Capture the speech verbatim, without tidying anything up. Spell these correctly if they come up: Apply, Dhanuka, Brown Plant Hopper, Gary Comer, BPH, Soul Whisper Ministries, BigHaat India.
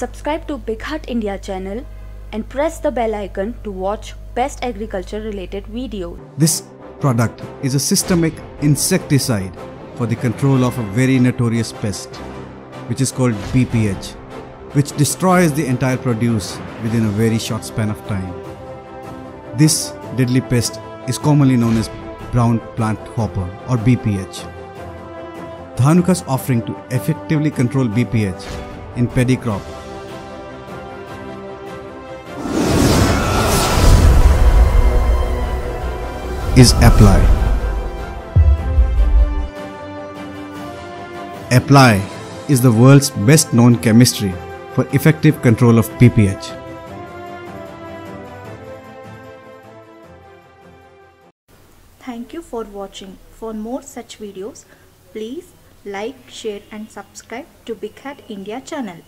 Subscribe to BigHaat India channel and press the bell icon to watch best agriculture related videos. This product is a systemic insecticide for the control of a very notorious pest which is called B P H, which destroys the entire produce within a very short span of time. This deadly pest is commonly known as brown plant hopper or B P H. Dhanuka's offering to effectively control B P H in paddy crop is Apply. Apply is the world's best known chemistry for effective control of B P H. Thank you for watching. For more such videos, please like, share and subscribe to BigHaat India channel.